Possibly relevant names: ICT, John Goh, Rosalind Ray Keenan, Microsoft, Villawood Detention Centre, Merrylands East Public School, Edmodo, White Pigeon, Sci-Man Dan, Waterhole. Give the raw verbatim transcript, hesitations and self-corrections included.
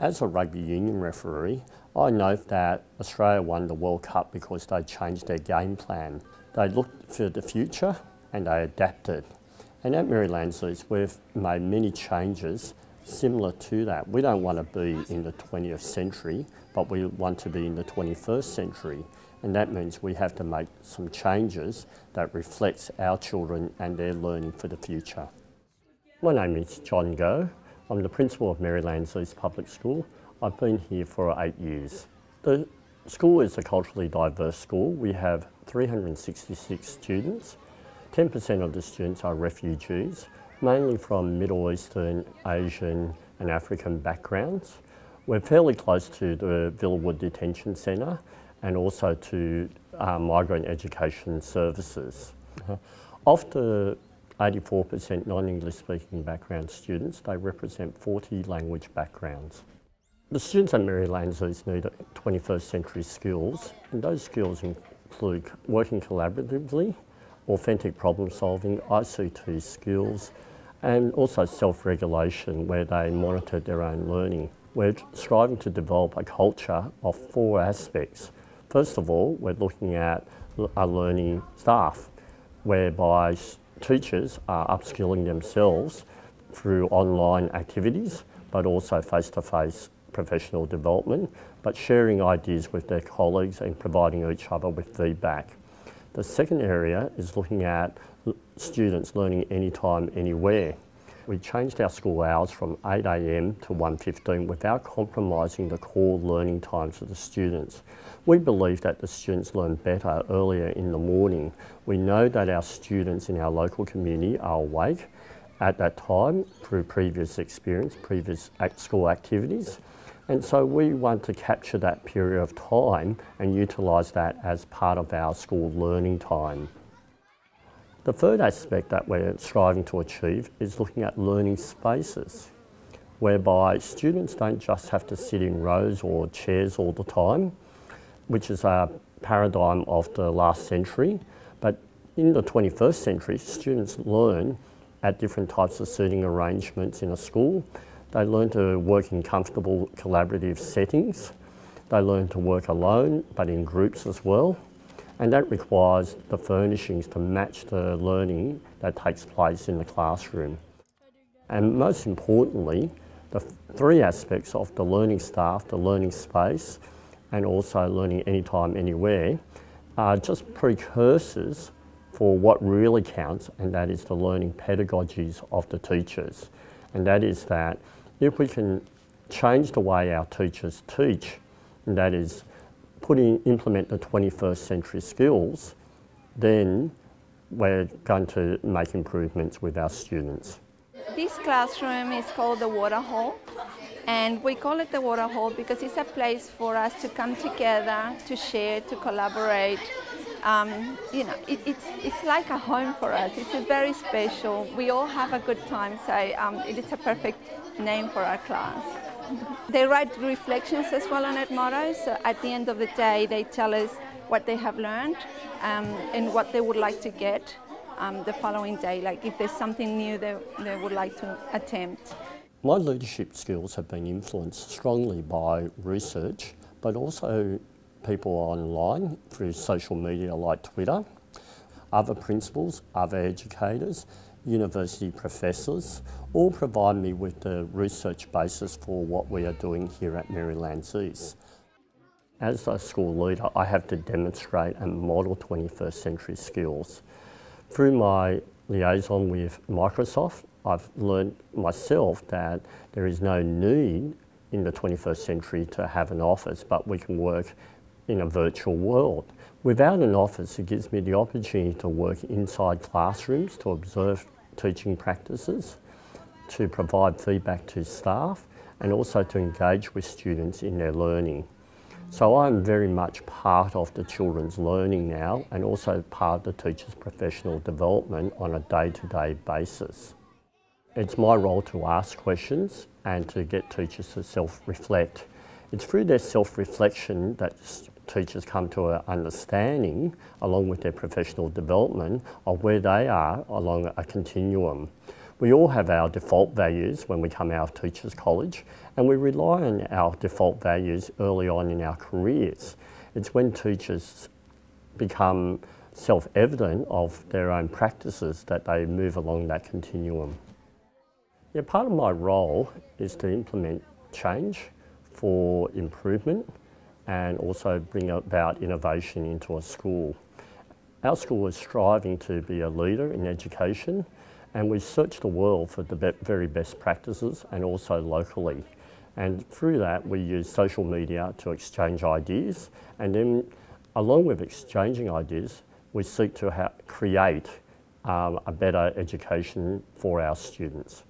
As a rugby union referee, I note that Australia won the World Cup because they changed their game plan. They looked for the future and they adapted. And at Merrylands East, we've made many changes similar to that. We don't want to be in the twentieth century, but we want to be in the twenty-first century. And that means we have to make some changes that reflects our children and their learning for the future. My name is John Goh. I'm the principal of Merrylands East Public School. I've been here for eight years. The school is a culturally diverse school. We have three hundred sixty-six students. ten percent of the students are refugees, mainly from Middle Eastern, Asian and African backgrounds. We're fairly close to the Villawood Detention Centre and also to uh, migrant education services. Uh-huh. Of the eighty-four percent non-English speaking background students, they represent forty language backgrounds. The students at Merrylands East need twenty-first century skills, and those skills include working collaboratively, authentic problem solving, I C T skills, and also self-regulation where they monitor their own learning. We're striving to develop a culture of four aspects. First of all, we're looking at our learning staff, whereby teachers are upskilling themselves through online activities, but also face-to-face professional development, but sharing ideas with their colleagues and providing each other with feedback. The second area is looking at students learning anytime, anywhere. We changed our school hours from eight A M to one fifteen without compromising the core learning times of the students. We believe that the students learn better earlier in the morning. We know that our students in our local community are awake at that time through previous experience, previous school activities, and so we want to capture that period of time and utilise that as part of our school learning time. The third aspect that we're striving to achieve is looking at learning spaces, whereby students don't just have to sit in rows or chairs all the time, which is a paradigm of the last century, but in the twenty-first century, students learn at different types of seating arrangements in a school. They learn to work in comfortable collaborative settings. They learn to work alone, but in groups as well. And that requires the furnishings to match the learning that takes place in the classroom. And most importantly, the three aspects of the learning staff, the learning space, and also learning anytime, anywhere, are just precursors for what really counts, and that is the learning pedagogies of the teachers. And that is that if we can change the way our teachers teach, and that is Put in, implement the twenty-first century skills, then we're going to make improvements with our students. This classroom is called the Waterhole, and we call it the Waterhole because it's a place for us to come together, to share, to collaborate. Um, you know, it, it's, it's like a home for us. It's a very special. We all have a good time, so um, it is a perfect name for our class. They write reflections as well on Edmodo, so at the end of the day they tell us what they have learned um, and what they would like to get um, the following day, like if there's something new they, they would like to attempt. My leadership skills have been influenced strongly by research, but also people online through social media like Twitter, other principals, other educators, university professors, all provide me with the research basis for what we are doing here at Merrylands East. As a school leader, I have to demonstrate and model twenty-first century skills. Through my liaison with Microsoft, I've learned myself that there is no need in the twenty-first century to have an office, but we can work in a virtual world. Without an office, it gives me the opportunity to work inside classrooms, to observe teaching practices, to provide feedback to staff, and also to engage with students in their learning. So I'm very much part of the children's learning now, and also part of the teacher's professional development on a day-to-day basis. It's my role to ask questions and to get teachers to self-reflect. It's through their self-reflection that teachers come to an understanding, along with their professional development, of where they are along a continuum. We all have our default values when we come out of Teachers College, and we rely on our default values early on in our careers. It's when teachers become self-evident of their own practices that they move along that continuum. Yeah, part of my role is to implement change for improvement and also bring about innovation into a school. Our school is striving to be a leader in education, and we search the world for the very best practices and also locally. And through that, we use social media to exchange ideas, and then along with exchanging ideas, we seek to ha- create um, a better education for our students.